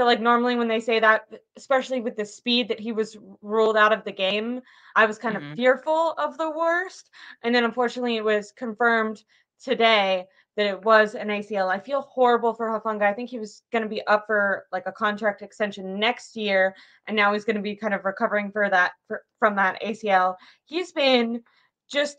feel like normally when they say that, especially with the speed that he was ruled out of the game, I was kind of fearful of the worst. And then unfortunately it was confirmed today that it was an ACL. I feel horrible for Hufanga. I think he was going to be up for like a contract extension next year, and now he's going to be kind of recovering from that ACL. He's been just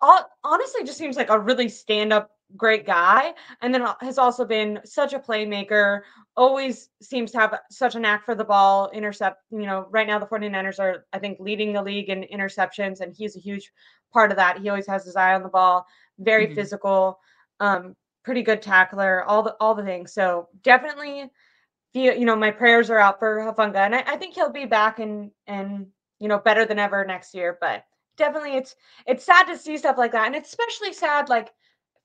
honestly just seems like a really stand-up great guy, and then has also been such a playmaker, always seems to have such a knack for the ball, intercept. You know, right now the 49ers are, I think, leading the league in interceptions, and he's a huge part of that. He always has his eye on the ball, very physical, pretty good tackler, all the things. So definitely feel, you know, my prayers are out for Hufanga, and I think he'll be back and you know, better than ever next year. But definitely it's sad to see stuff like that, and it's especially sad, like,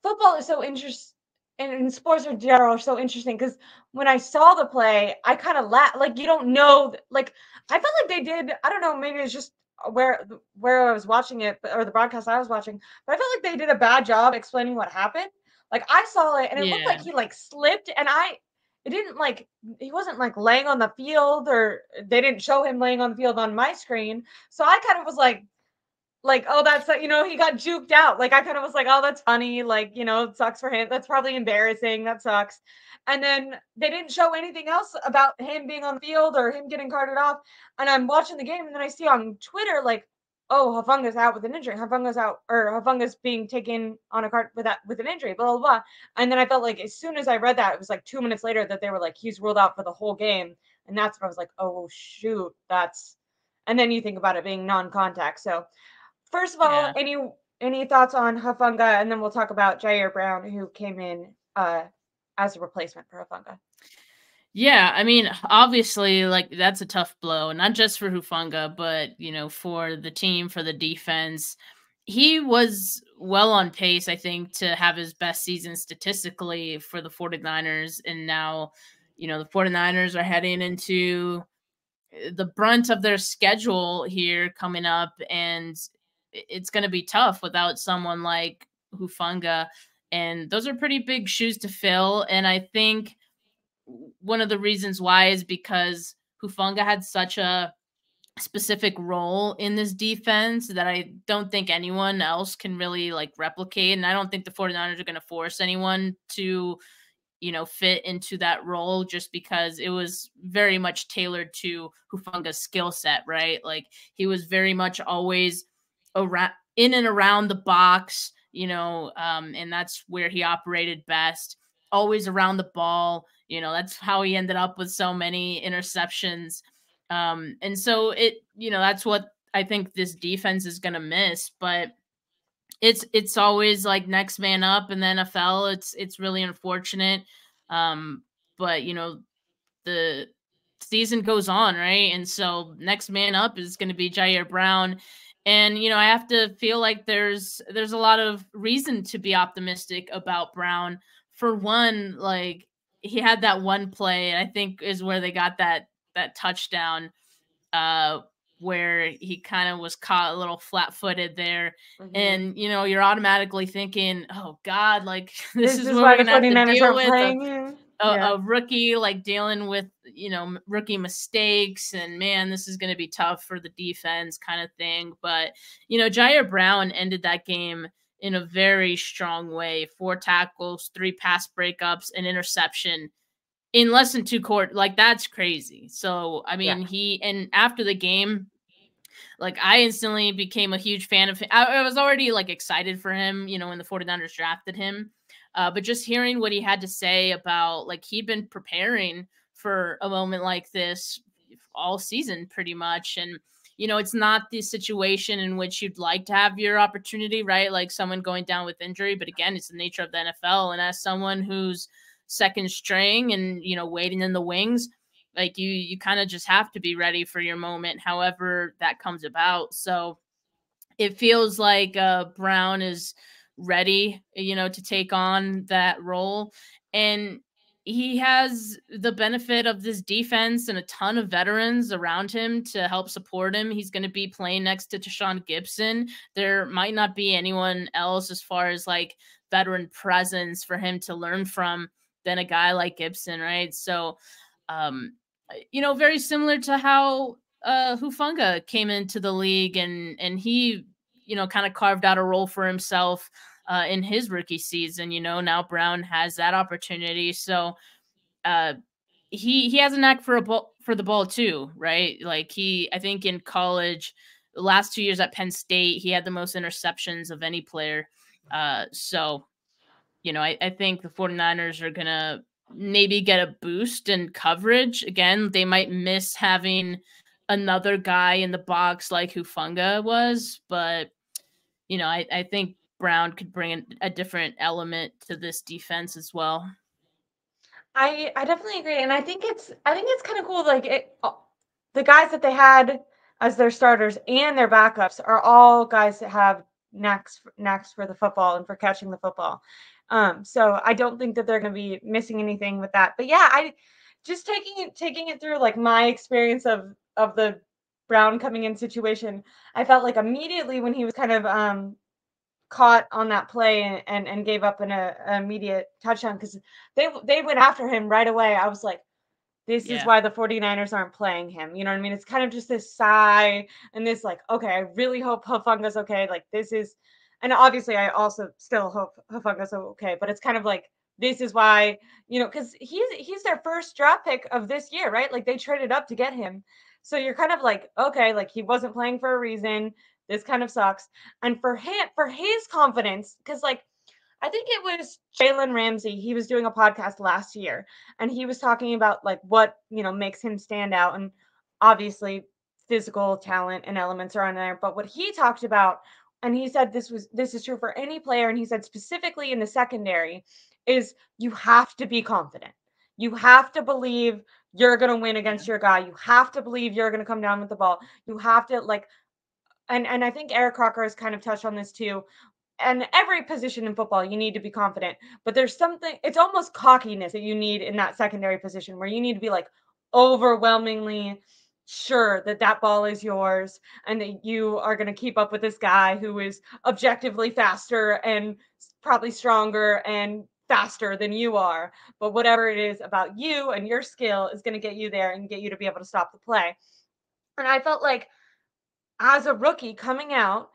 football is so interesting, and sports in general are so interesting, because when I saw the play, I kind of laughed. Like, you don't know. Like, I felt like they did. I don't know. Maybe it's just where I was watching it, or the broadcast I was watching. But I felt like they did a bad job explaining what happened. Like, I saw it, and it looked like he like slipped, and it didn't, like, he wasn't like laying on the field, or they didn't show him laying on the field on my screen. So I kind of was like, oh, that's, you know, he got juked out. Like, I kind of was like, oh, that's funny. Like, you know, it sucks for him. That's probably embarrassing. That sucks. And then they didn't show anything else about him being on the field or him getting carted off. And I'm watching the game, and then I see on Twitter, like, oh, Hufanga's out with an injury. Hufanga's out, or Hufanga's being taken on a card with an injury, blah, blah, blah. And then I felt like as soon as I read that, it was like 2 minutes later that they were like, he's ruled out for the whole game. And that's when I was like, oh, shoot, that's, and then you think about it being non-contact. So first of all, any thoughts on Hufanga, and then we'll talk about Ji'Ayir Brown, who came in as a replacement for Hufanga. Yeah, I mean, obviously, like, that's a tough blow, not just for Hufanga, but, you know, for the team, for the defense. He was well on pace, I think, to have his best season statistically for the 49ers, and now, you know, the 49ers are heading into the brunt of their schedule here coming up, and it's going to be tough without someone like Hufanga. And those are pretty big shoes to fill. And I think one of the reasons why is because Hufanga had such a specific role in this defense that I don't think anyone else can really like replicate. And I don't think the 49ers are going to force anyone to, you know, fit into that role, just because it was very much tailored to Hufanga's skill set, right? Like, he was very much always around, in and around the box, you know, and that's where he operated best, always around the ball. You know, that's how he ended up with so many interceptions. And so it, you know, that's what I think this defense is going to miss, but it's always like next man up in the NFL. It's really unfortunate. But you know, the season goes on, right? And so next man up is going to be Ji'Ayir Brown. And, you know, I have to feel like there's a lot of reason to be optimistic about Brown. For one, like, he had that one play, I think, is where they got that touchdown where he kind of was caught a little flat-footed there. And, you know, you're automatically thinking, oh, God, like, this is what we're going to have to deal with. A rookie, like, dealing with, you know, rookie mistakes, and man, this is going to be tough for the defense kind of thing. But, you know, Ji'Ayir Brown ended that game in a very strong way. 4 tackles, 3 pass breakups, an interception in less than 2 quarters. Like, that's crazy. So, I mean, and after the game, like, I instantly became a huge fan of him. I was already like excited for him, you know, when the 49ers drafted him. But just hearing what he had to say about, like, he'd been preparing for a moment like this all season pretty much. And, you know, it's not the situation in which you'd like to have your opportunity, right? Like, someone going down with injury, but again, it's the nature of the NFL. And as someone who's second string and, you know, waiting in the wings, like, you kind of just have to be ready for your moment, however that comes about. So it feels like Brown is ready, you know, to take on that role. And he has the benefit of this defense and a ton of veterans around him to help support him. He's going to be playing next to Tashawn Gibson. There might not be anyone else as far as like veteran presence for him to learn from than a guy like Gibson, right? So you know, very similar to how Hufanga came into the league, and he, you know, kind of carved out a role for himself in his rookie season. You know, now Brown has that opportunity. So he has a knack for the ball too, right? Like I think in college, the last 2 years at Penn State, he had the most interceptions of any player. So, you know, I think the 49ers are going to maybe get a boost in coverage. Again, they might miss having another guy in the box like Hufanga was, but, you know, I think Brown could bring a different element to this defense as well. I definitely agree. And I think it's kind of cool. Like the guys that they had as their starters and their backups are all guys that have knacks for the football and for catching the football. So I don't think that they're going to be missing anything with that. But yeah, I just taking it through like my experience of the Brown coming in situation, I felt like immediately when he was kind of caught on that play and gave up an immediate touchdown, because they went after him right away. I was like, this is why the 49ers aren't playing him. You know what I mean? It's kind of just this sigh and this like, okay, I really hope Hufunga's okay. Like this is, and obviously I also still hope Hufunga's okay, but it's kind of like, this is why, you know, because he's their first draft pick of this year, right? Like they traded up to get him. So you're kind of like, okay, like he wasn't playing for a reason. This kind of sucks. And for him, for his confidence, because like, I think it was Jalen Ramsey. He was doing a podcast last year and he was talking about like what, you know, makes him stand out. And obviously physical talent and elements are on there, but what he talked about, and he said, this is true for any player. And he said specifically in the secondary is you have to be confident. You have to believe you're going to win against your guy. You have to believe you're going to come down with the ball. You have to like, and I think Eric Crocker has kind of touched on this too. And every position in football, you need to be confident, but there's something, it's almost cockiness that you need in that secondary position where you need to be like overwhelmingly sure that that ball is yours and that you are going to keep up with this guy who is objectively faster and probably stronger and faster than you are. But whatever it is about you and your skill is going to get you there and get you to be able to stop the play. And I felt like as a rookie coming out,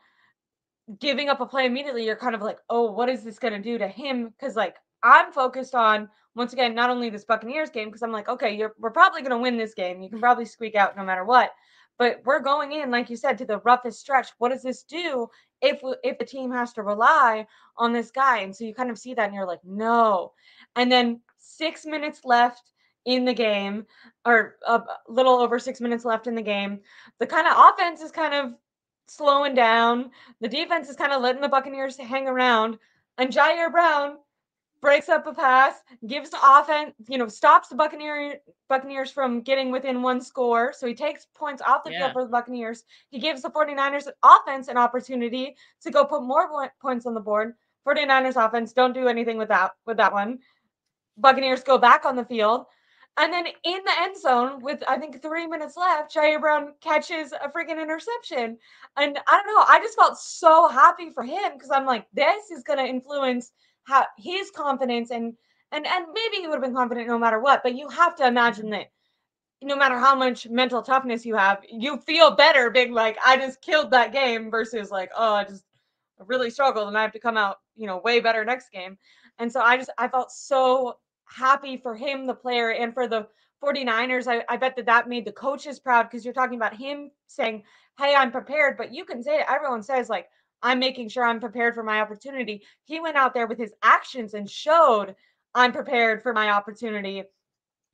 giving up a play immediately, you're kind of like, oh, what is this going to do to him? Because like I'm focused on, once again, not only this Buccaneers game, because I'm like, okay, we're probably going to win this game. You can probably squeak out no matter what. But we're going in, like you said, to the roughest stretch. What does this do if the team has to rely on this guy? And so you kind of see that and you're like, no. And then 6 minutes left in the game, or a little over 6 minutes left in the game, the kind of offense is kind of slowing down. The defense is kind of letting the Buccaneers hang around, and Ji'Ayir Brown breaks up a pass, gives the offense, you know, stops the Buccaneers from getting within one score. So he takes points off the field for the Buccaneers. He gives the 49ers offense an opportunity to go put more points on the board. 49ers offense don't do anything with that one. Buccaneers go back on the field. And then in the end zone with, I think, 3 minutes left, Ji'Ayir Brown catches a freaking interception. And I don't know, I just felt so happy for him because I'm like, this is going to influence how his confidence and maybe he would have been confident no matter what. But you have to imagine that no matter how much mental toughness you have, you feel better being like, I just killed that game versus like, oh, I just really struggled and I have to come out, you know, way better next game. And so I felt so happy for him, the player, and for the 49ers. I bet that made the coaches proud because you're talking about him saying, hey, I'm prepared. But you can say it. Everyone says, like, I'm making sure I'm prepared for my opportunity. He went out there with his actions and showed I'm prepared for my opportunity.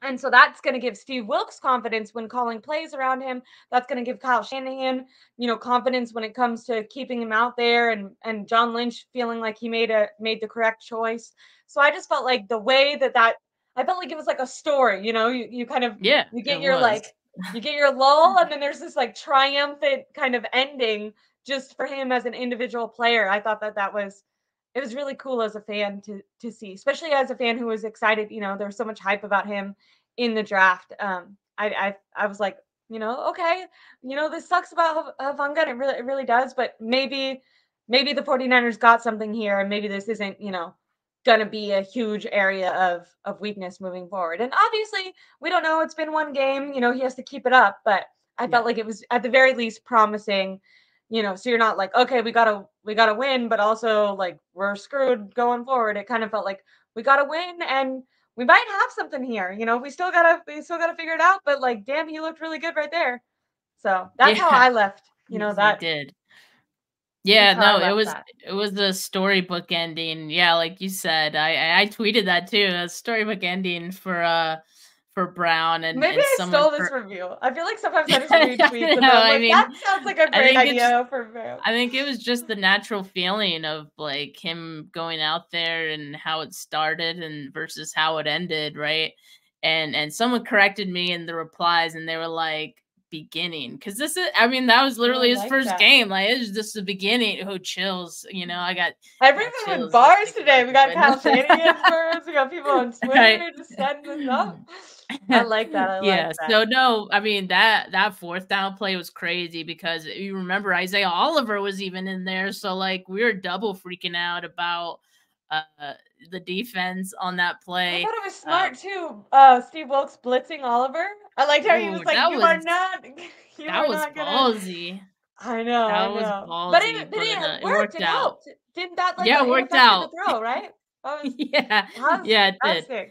And so that's going to give Steve Wilkes confidence when calling plays around him. That's going to give Kyle Shanahan, you know, confidence when it comes to keeping him out there, and John Lynch feeling like he made the correct choice. So I just felt like the way that I felt like it was like a story, you know, you kind of, you get your like, you get your lull and then there's this like triumphant kind of ending just for him as an individual player. I thought it was really cool as a fan to see, especially as a fan who was excited. You know, there was so much hype about him in the draft. I was like, you know, okay, you know, this sucks about Hufanga. It really does. But maybe the 49ers got something here, and maybe this isn't, you know, going to be a huge area of weakness moving forward. And obviously, we don't know. It's been one game. You know, he has to keep it up. But I felt like it was at the very least promising. You know, so you're not like, okay, we gotta win, but also like we're screwed going forward. It kind of felt like we gotta win and we might have something here. You know, we still gotta figure it out. But like, damn, he looked really good right there. So that's how I left. You know, that did. Yeah, no, it was the storybook ending. Yeah, like you said, I tweeted that too. A storybook ending for Brown. And maybe I stole this review. I feel like sometimes I just read tweets and I'm like, that sounds like a great idea for Brown. I think it was just the natural feeling of like him going out there and how it started and versus how it ended, right? And someone corrected me in the replies and they were like, beginning, because this is, I mean, that was literally his first game. Like, it's just the beginning. Oh, chills. You know, I got everything with bars today. We got Tasmanian birds. We got people on Twitter just setting this up. I like that. I like that. So no, I mean that fourth down play was crazy because you remember Isaiah Oliver was even in there. So like we were double freaking out about the defense on that play. I thought it was smart too. Steve Wilkes blitzing Oliver. I liked how he was like, "You are not." That was ballsy. I know. That was ballsy. But it worked out. Didn't that like? Yeah, it worked out. The throw, right? Yeah, it did.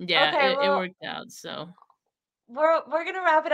Yeah, okay, it worked out. So we're gonna wrap it up.